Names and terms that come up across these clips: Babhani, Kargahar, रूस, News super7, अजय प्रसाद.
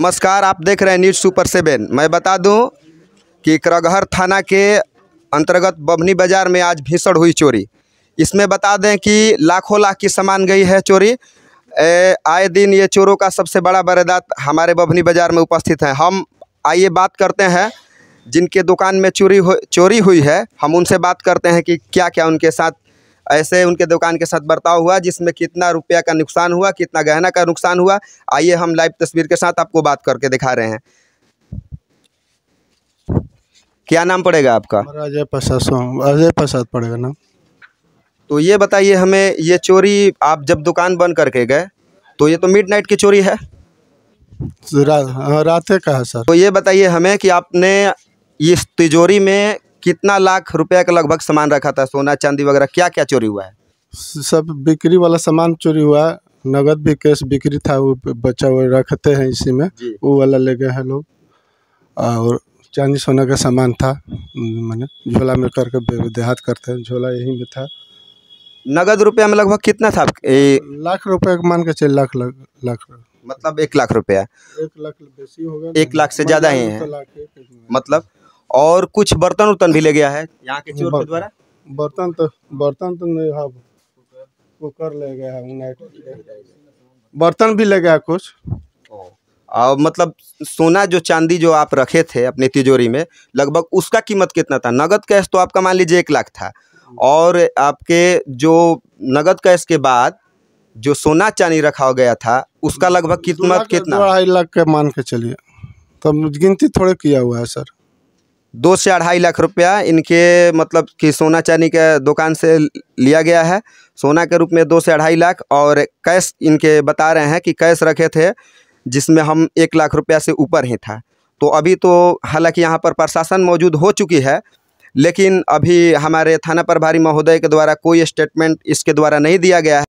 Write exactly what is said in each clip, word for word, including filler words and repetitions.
नमस्कार, आप देख रहे हैं न्यूज़ सुपर सेवन। मैं बता दूं कि करगहर थाना के अंतर्गत बभनी बाज़ार में आज भीषण हुई चोरी। इसमें बता दें कि लाखों लाख की सामान गई है चोरी। आए दिन ये चोरों का सबसे बड़ा वारदात हमारे बभनी बाज़ार में उपस्थित है। हम आइए बात करते हैं, जिनके दुकान में चोरी हो चोरी हुई है, हम उनसे बात करते हैं कि क्या क्या उनके साथ ऐसे उनके दुकान के साथ बर्ताव हुआ, जिसमें कितना रुपया का नुकसान हुआ, कितना गहना का नुकसान हुआ। आइए हम लाइव तस्वीर के साथ आपको बात करके दिखा रहे हैं। क्या नाम पड़ेगा आपका? अजय प्रसाद। अजय प्रसाद पड़ेगा ना। तो ये बताइए हमें, ये चोरी आप जब दुकान बंद करके गए तो ये तो मिडनाइट की चोरी है, रा, रात का है सर। तो ये बताइए हमें कि आपने इस तिजोरी में कितना लाख रुपया का लगभग सामान रखा था, सोना चांदी वगैरह, क्या क्या चोरी हुआ है? सब बिक्री वाला सामान चोरी हुआ, नगद भी, कैश बिक्री था, वो बचा हुआ रखते हैं इसी में, वो वाला ले गए हैं लोग। और चांदी सोना का सामान था, मैंने झोला में करके देहात करते हैं, झोला यही में था। नगद रुपया में लगभग कितना था? ए... लाख रुपये मान के चल, लाख लाख लाख मतलब एक लाख रुपया, एक लाख बेसी होगा, एक लाख से ज़्यादा ही है मतलब। और कुछ बर्तन उर्तन भी ले गया है यहाँ के चोर के द्वारा। बर्तन तो बर्तन तो नहीं, हाँ कुकर ले गया है, बर्तन भी ले गया कुछ। और मतलब सोना जो चांदी जो आप रखे थे अपनी तिजोरी में, लगभग उसका कीमत कितना था? नगद कैश तो आपका मान लीजिए एक लाख था, और आपके जो नगद कैश के बाद जो सोना चांदी रखा गया था उसका लगभग कीमत कितना? ढाई लाख के मान के चलिए, तब गिनती थोड़े किया हुआ है सर। दो से अढ़ाई लाख रुपया इनके मतलब कि सोना चांदी के दुकान से लिया गया है, सोना के रूप में दो से अढ़ाई लाख, और कैश इनके बता रहे हैं कि कैश रखे थे जिसमें हम एक लाख रुपया से ऊपर ही था। तो अभी तो हालांकि यहाँ पर प्रशासन मौजूद हो चुकी है, लेकिन अभी हमारे थाना प्रभारी महोदय के द्वारा कोई स्टेटमेंट इसके द्वारा नहीं दिया गया है।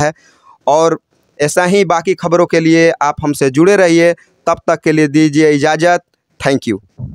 है और ऐसा ही बाकी खबरों के लिए आप हमसे जुड़े रहिए। तब तक के लिए दीजिए इजाज़त। Thank you.